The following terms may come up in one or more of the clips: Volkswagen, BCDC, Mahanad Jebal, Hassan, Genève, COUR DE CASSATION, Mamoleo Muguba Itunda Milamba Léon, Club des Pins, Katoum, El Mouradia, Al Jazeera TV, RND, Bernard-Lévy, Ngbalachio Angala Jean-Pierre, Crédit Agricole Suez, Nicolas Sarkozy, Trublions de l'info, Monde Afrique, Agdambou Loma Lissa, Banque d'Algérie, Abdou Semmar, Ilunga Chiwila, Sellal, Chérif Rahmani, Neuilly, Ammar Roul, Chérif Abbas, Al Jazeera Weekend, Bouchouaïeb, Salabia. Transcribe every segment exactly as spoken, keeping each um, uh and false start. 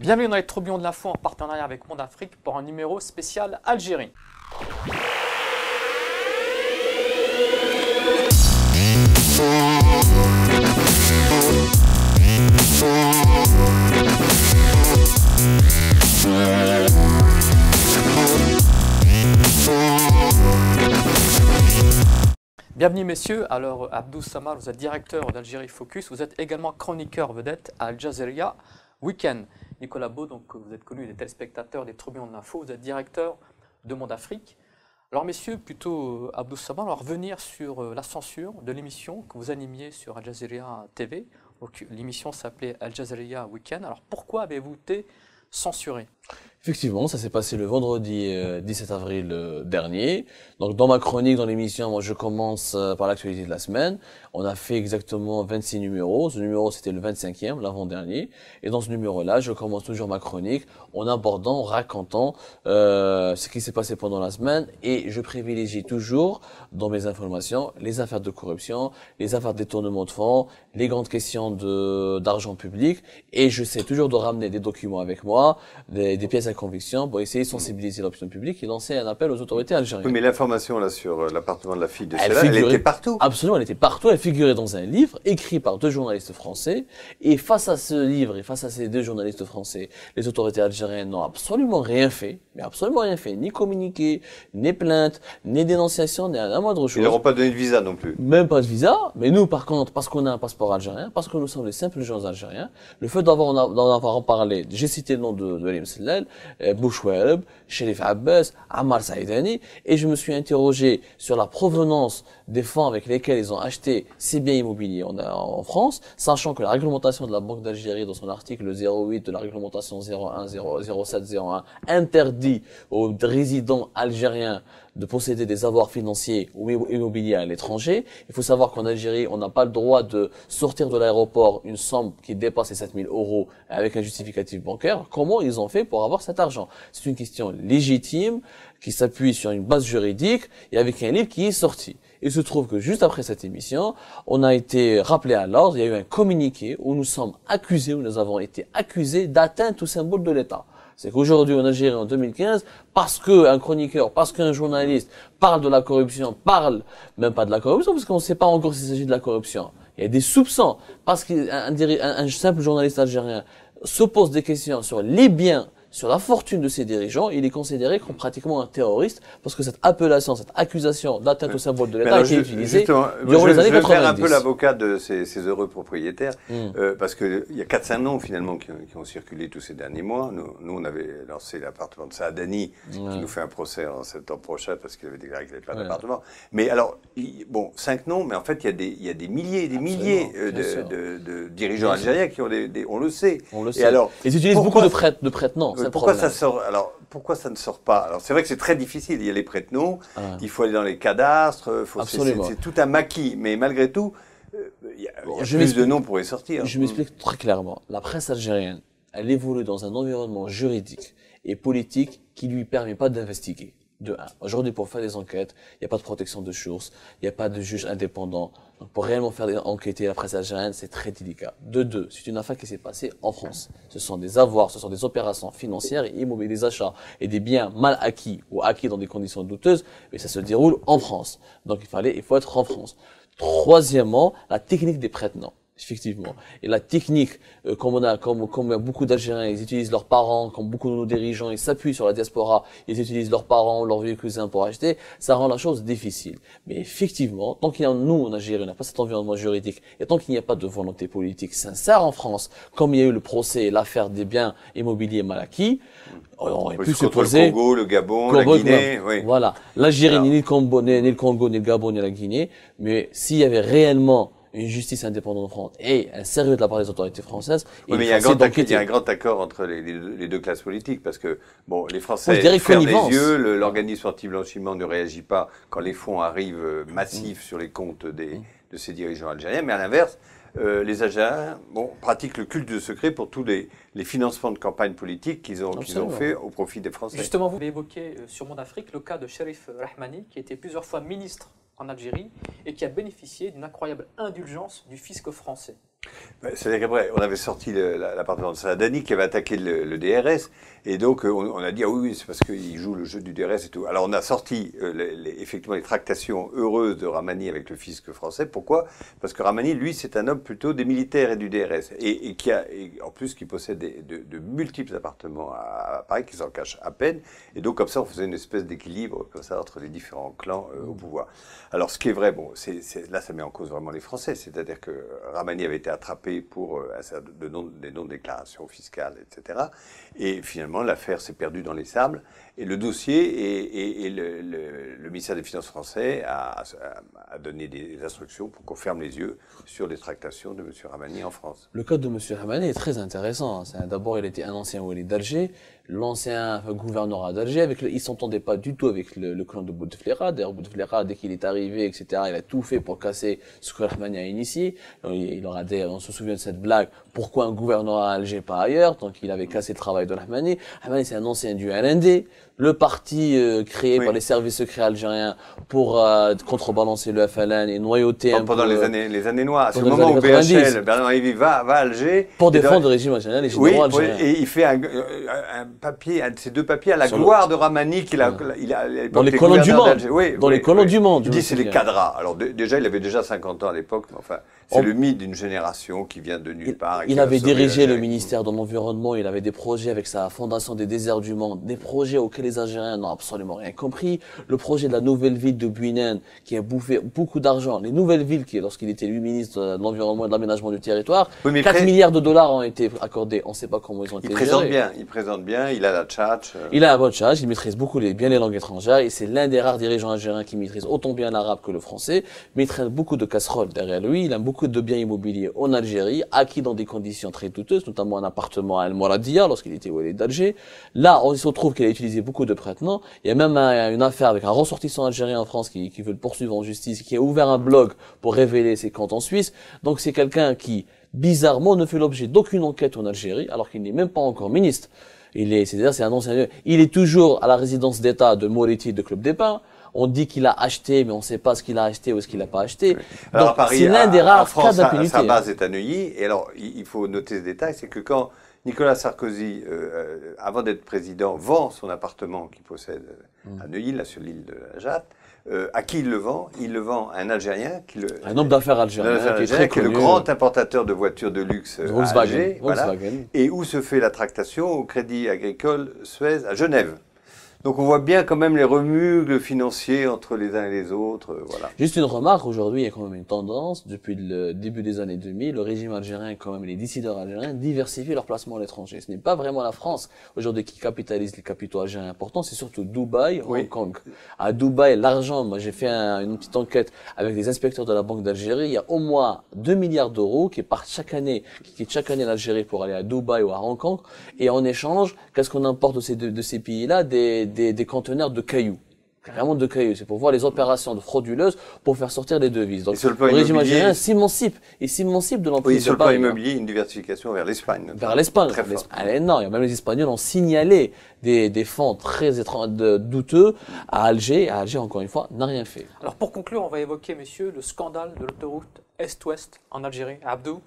Bienvenue dans les Trublions de l'info en partenariat avec Monde Afrique pour un numéro spécial Algérie. Bienvenue messieurs, alors Abdou Semmar, vous êtes directeur d'Algérie Focus, vous êtes également chroniqueur vedette à Al Jazeera Weekend. Nicolas Beau, donc vous êtes connu des téléspectateurs des Trublions de l'info, vous êtes directeur de Monde Afrique. Alors messieurs, plutôt Abdou Semmar, on va revenir sur la censure de l'émission que vous animiez sur Al Jazeera T V. L'émission s'appelait Al Jazeera Weekend. Alors pourquoi avez-vous été censuré? Effectivement, ça s'est passé le vendredi dix-sept avril dernier. Donc dans ma chronique, dans l'émission, moi je commence par l'actualité de la semaine. On a fait exactement vingt-six numéros. Ce numéro, c'était le vingt-cinquième, l'avant-dernier. Et dans ce numéro-là, je commence toujours ma chronique en abordant, en racontant euh, ce qui s'est passé pendant la semaine. Et je privilégie toujours, dans mes informations, les affaires de corruption, les affaires de détournement de fonds, les grandes questions de d'argent public. Et j'essaie toujours de ramener des documents avec moi, des, des pièces à conviction pour essayer de sensibiliser l'opinion publique et lancer un appel aux autorités algériennes. Oui, mais l'information là sur l'appartement de la fille de Sela, elle était partout. Absolument, elle était partout. Elle figurait dans un livre écrit par deux journalistes français. Et face à ce livre et face à ces deux journalistes français, les autorités algériennes n'ont absolument rien fait, mais absolument rien fait, ni communiqué, ni plainte, ni dénonciation, ni la moindre chose. Ils n'auront pas donné de visa non plus. Même pas de visa. Mais nous, par contre, parce qu'on a un passeport algérien, parce que nous sommes les simples gens algériens, le fait d'en avoir, avoir en parlé, j'ai cité le nom de, de El Mouradia, Bouchouaïeb, Chérif Abbas, Amar Saïdani, et je me suis interrogé sur la provenance des fonds avec lesquels ils ont acheté ces biens immobiliers en, en France, sachant que la réglementation de la Banque d'Algérie dans son article zéro huit de la réglementation zéro un zéro sept zéro un interdit aux résidents algériens de posséder des avoirs financiers ou immobiliers à l'étranger. Il faut savoir qu'en Algérie, on n'a pas le droit de sortir de l'aéroport une somme qui dépasse les sept mille euros avec un justificatif bancaire. Comment ils ont fait pour avoir cet argent? C'est une question légitime qui s'appuie sur une base juridique et avec un livre qui est sorti. Il se trouve que juste après cette émission, on a été rappelé à l'ordre, il y a eu un communiqué où nous sommes accusés, où nous avons été accusés d'atteinte au symbole de l'État. C'est qu'aujourd'hui, en Algérie, en deux mille quinze, parce qu'un chroniqueur, parce qu'un journaliste parle de la corruption, parle même pas de la corruption, parce qu'on ne sait pas encore s'il s'agit de la corruption. Il y a des soupçons, parce qu'un un simple journaliste algérien se pose des questions sur les biens, sur la fortune de ses dirigeants, il est considéré comme pratiquement un terroriste, parce que cette appellation, cette accusation d'atteinte au symbole de l'État a été utilisée durant les années quatre-vingt-dix. Je vais faire un peu l'avocat de ces, ces heureux propriétaires, mm. euh, parce qu'il y a quatre cinq noms finalement qui, qui ont circulé tous ces derniers mois. Nous, nous on avait lancé l'appartement de Saadani, mm. qui nous fait un procès en septembre prochain, parce qu'il avait déclaré qu'il n'avait pas d'appartement. Mm. Mais alors, y, bon, cinq noms, mais en fait, il y, y a des milliers et des Absolument, milliers euh, de, de, de, de dirigeants algériens qui ont des, des... On le sait. On le sait. Et alors, ils utilisent beaucoup de prête-noms. Pourquoi ça sort, alors, pourquoi ça ne sort pas? Alors, c'est vrai que c'est très difficile. Il y a les prête-noms, ah. il faut aller dans les cadastres, c'est tout un maquis. Mais malgré tout, euh, il y a, bon, y a plus de noms pour les sortir. Je m'explique très clairement. La presse algérienne, elle évolue dans un environnement juridique et politique qui lui permet pas d'investiguer. De un. Aujourd'hui, pour faire des enquêtes, il n'y a pas de protection de sources, il n'y a pas de juge indépendant. Donc, pour réellement faire des enquêtes à la presse algérienne, c'est très délicat. De deux, c'est une affaire qui s'est passée en France. Ce sont des avoirs, ce sont des opérations financières et immobilières, des achats et des biens mal acquis ou acquis dans des conditions douteuses, mais ça se déroule en France. Donc, il fallait, il faut être en France. Troisièmement, la technique des prête-noms. Effectivement. Et la technique, euh, comme on a, comme, comme beaucoup d'Algériens, ils utilisent leurs parents, comme beaucoup de nos dirigeants, ils s'appuient sur la diaspora, ils utilisent leurs parents, leurs vieux cousins pour acheter, ça rend la chose difficile. Mais effectivement, tant qu'il y a, nous, en Algérie, on n'a pas cet environnement juridique, et tant qu'il n'y a pas de volonté politique sincère en France, comme il y a eu le procès et l'affaire des biens immobiliers mal acquis, on aurait pu se poser. Le Congo, le Gabon, la Guinée, oui. Voilà. L'Algérie, ni le Congo, ni le Congo, ni le Gabon, ni la Guinée, mais s'il y avait réellement une justice indépendante en France et un sérieux de la part des autorités françaises. Oui, mais il y, il y a un grand accord entre les, les, les deux classes politiques, parce que bon, les Français oui, ferment les yeux, l'organisme anti-blanchiment ne réagit pas quand les fonds arrivent massifs mmh. sur les comptes des, mmh. de ces dirigeants algériens, mais à l'inverse, Euh, les Algériens bon, pratiquent le culte du secret pour tous les, les financements de campagne politique qu'ils ont, qu'ils ont fait au profit des Français. Justement, vous avez évoqué euh, sur Monde Afrique le cas de Chérif Rahmani, qui était plusieurs fois ministre en Algérie et qui a bénéficié d'une incroyable indulgence du fisc français. C'est-à-dire qu'après, on avait sorti l'appartement de Saïdani qui avait attaqué le, le D R S, et donc on, on a dit ah oui, oui c'est parce qu'il joue le jeu du D R S et tout. Alors on a sorti euh, les, les, effectivement les tractations heureuses de Rahmani avec le fisc français. Pourquoi? Parce que Rahmani, lui, c'est un homme plutôt des militaires et du D R S, et, et qui a et en plus qui possède des, de, de multiples appartements à, à Paris, qui s'en cache à peine, et donc comme ça on faisait une espèce d'équilibre comme ça entre les différents clans euh, au pouvoir. Alors ce qui est vrai, bon, c'est, c'est, là ça met en cause vraiment les Français, c'est-à-dire que Rahmani avait été attrapé pour euh, de non, des non-déclarations fiscales, et cetera. Et finalement, l'affaire s'est perdue dans les sables. Et le dossier, et, et, et le, le, le ministère des Finances français a, a donné des instructions pour qu'on ferme les yeux sur les tractations de M. Rahmani en France. Le cas de M. Rahmani est très intéressant. D'abord, il était un ancien wali d'Alger, l'ancien gouverneur d'Alger. Il ne s'entendait pas du tout avec le, le clan de Bouteflika. D'ailleurs, Bouteflika, dès qu'il est arrivé, et cetera, il a tout fait pour casser ce que Rahmani a initié. Il, il aura des, on se souvient de cette blague, pourquoi un gouverneur à Alger pas ailleurs, tant qu'il avait cassé le travail de Rahmani. Rahmani, c'est un ancien du R N D. Le parti euh, créé oui. par les services secrets algériens pour euh, contrebalancer le F L N et noyauter pendant, un pendant peu, les années les années noires. À ce moment où B H L, Bernard-Lévy va va à Alger pour défendre dans... le régime algérien, les généraux oui, algériens. Et il fait un, un papier, un de ces deux papiers à la Sur gloire le... de Rahmani qu'il a, ouais. il a, il a dans les colons du monde. Oui, dans oui, les colons oui. du monde. Il dit c'est les cadras. Alors de, déjà il avait déjà cinquante ans à l'époque. Enfin c'est On... le mythe d'une génération qui vient de nulle il, part. Il avait dirigé le ministère de l'environnement. Il avait des projets avec sa Fondation des Déserts du Monde, des projets auxquels les Algériens n'ont absolument rien compris. Le projet de la nouvelle ville de Buinen, qui a bouffé beaucoup d'argent. Les nouvelles villes, qui, lorsqu'il était lui ministre de l'Environnement et de l'Aménagement du Territoire, oui, quatre milliards de dollars ont été accordés. On ne sait pas comment ils ont été gérés. Il présente bien, il présente bien, il a la tchatch. Euh... Il a la bonne tchatch, il maîtrise beaucoup les, bien les langues étrangères, et c'est l'un des rares dirigeants algériens qui maîtrise autant bien l'arabe que le français, mais il traîne beaucoup de casseroles derrière lui, il a beaucoup de biens immobiliers en Algérie, acquis dans des conditions très douteuses, notamment un appartement à El Mouradia, lorsqu'il était wali d'Alger. Là, on se retrouve qu'il a utilisé beaucoup de prête-noms. Il y a même un, une affaire avec un ressortissant algérien en France qui, qui veut le poursuivre en justice, qui a ouvert un blog pour révéler ses comptes en Suisse. Donc c'est quelqu'un qui, bizarrement, ne fait l'objet d'aucune enquête en Algérie, alors qu'il n'est même pas encore ministre. Il est, c'est-à-dire, c'est un ancien. Il est toujours à la résidence d'État de Moretti de Club des Pins. On dit qu'il a acheté, mais on ne sait pas ce qu'il a acheté ou ce qu'il n'a pas acheté. Oui. Alors donc, à Paris, c'est l'un des rares cas d'impunité. Sa base est à Neuilly. Et alors, il faut noter ce détail, c'est que quand Nicolas Sarkozy, euh, avant d'être président, vend son appartement qu'il possède à Neuilly, là sur l'île de la Jatte. Euh, à qui il le vend? Il le vend à un Algérien qui le, un homme d'affaires algérien, algérien qui est, très qui est connu, le grand importateur de voitures de luxe Volkswagen, à Alger, Volkswagen. Voilà, et où se fait la tractation au Crédit Agricole Suez à Genève. Donc on voit bien quand même les remugles financiers entre les uns et les autres, euh, voilà. Juste une remarque, aujourd'hui il y a quand même une tendance, depuis le début des années deux mille, le régime algérien, quand même les décideurs algériens, diversifient leurs placements à l'étranger. Ce n'est pas vraiment la France aujourd'hui qui capitalise les capitaux algériens importants, c'est surtout Dubaï, oui. Hong Kong. À Dubaï, l'argent, moi j'ai fait un, une petite enquête avec les inspecteurs de la Banque d'Algérie, il y a au moins deux milliards d'euros qui partent chaque année, qui quittent chaque année l'Algérie pour aller à Dubaï ou à Hong Kong, et en échange, qu'est-ce qu'on importe de ces, de, de ces pays-là? Des Des, des conteneurs de cailloux, carrément de cailloux. C'est pour voir les opérations de frauduleuses pour faire sortir les devises. Donc, le régime algérien s'émancipe, il s'émancipe de l'emprise. Oui, sur le plan immobilier, une diversification vers l'Espagne. Vers l'Espagne, très fort. Non, même les Espagnols ont signalé des, des fonds très étranges, douteux à Alger. À Alger, encore une fois, n'a rien fait. Alors, pour conclure, on va évoquer, messieurs, le scandale de l'autoroute Est-Ouest en Algérie. Abdou.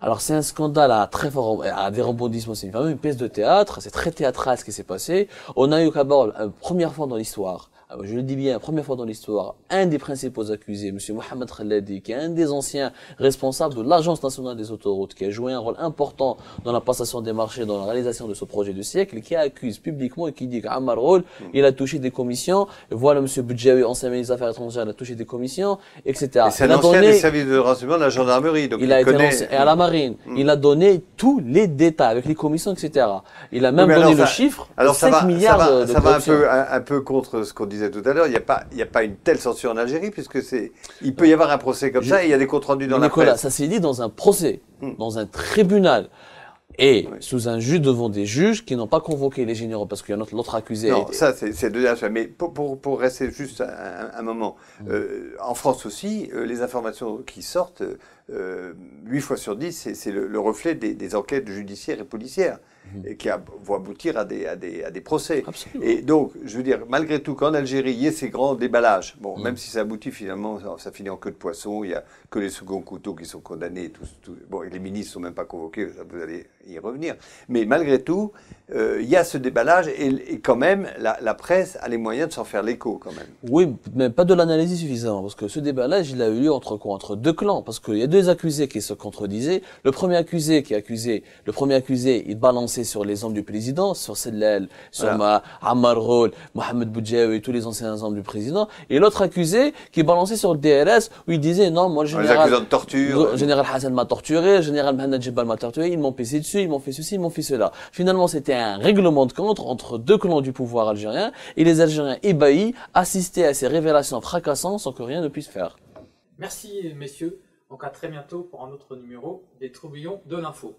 Alors c'est un scandale à très fort, à des rebondissements, c'est vraiment une pièce de théâtre, c'est très théâtral ce qui s'est passé. On a eu d'abord, la première fois dans l'histoire, je le dis bien, la première fois dans l'histoire, un des principaux accusés, monsieur Mohamed Khaledi, qui est un des anciens responsables de l'Agence nationale des autoroutes, qui a joué un rôle important dans la passation des marchés, dans la réalisation de ce projet du siècle, qui accuse publiquement et qui dit qu'Amar Roul, il a touché des commissions, et voilà monsieur Boudjahoui, ancien ministre des Affaires étrangères, il a touché des commissions, et cetera. Et c'est un ancien des services de renseignement de la gendarmerie, donc il, il a connaît... été et à la marine. Mm. Il a donné tous les détails, avec les commissions, et cetera. Il a même oui, donné ça, le chiffre, alors cinq ça va, milliards ça va, de, de ça va un peu, un, un peu contre ce qu'on dit tout à l'heure, il n'y a pas, il n'y a pas une telle censure en Algérie puisque c'est, il peut y avoir un procès comme Je, ça et il y a des comptes rendus dans Nicolas, la presse. Ça s'est dit dans un procès, hmm. dans un tribunal. Et oui. sous un juge devant des juges qui n'ont pas convoqué les généraux parce qu'il y a l'autre accusé. Non, ça c'est deux affaires. Mais pour, pour, pour rester juste un, un moment, euh, en France aussi, euh, les informations qui sortent euh, huit fois sur dix, c'est le, le reflet des, des enquêtes judiciaires et policières mmh. et qui a, vont aboutir à des, à des, à des procès. Absolument. Et donc, je veux dire, malgré tout, qu'en Algérie, il y ait ces grands déballages, bon, mmh. même si ça aboutit finalement, ça, ça finit en queue de poisson, il n'y a que les seconds couteaux qui sont condamnés, et tout, tout, bon, et les ministres ne sont même pas convoqués, vous allez y revenir. Mais malgré tout, euh, il y a ce déballage et, et quand même, la, la presse a les moyens de s'en faire l'écho quand même. Oui, mais pas de l'analyse suffisante, parce que ce déballage, il a eu lieu entre quoi? Entre deux clans, parce qu'il y a deux accusés qui se contredisaient. Le premier accusé qui accusait, le premier accusé, il balançait sur les hommes du président, sur Sellal, sur voilà. Ammar Roul, Mohamed Boudjahoui et tous les anciens hommes du président. Et l'autre accusé qui balançait sur le D R S, où il disait, non, moi, le général, de torture. Général Hassan m'a torturé, le général Mahanad Jebal m'a torturé, ils m'ont pissé dessus, ils m'ont fait ceci, ils m'ont fait cela. Finalement, c'était un règlement de compte entre deux clans du pouvoir algérien, et les Algériens ébahis assistaient à ces révélations fracassantes sans que rien ne puisse faire. Merci messieurs, donc à très bientôt pour un autre numéro des Trublions de l'info.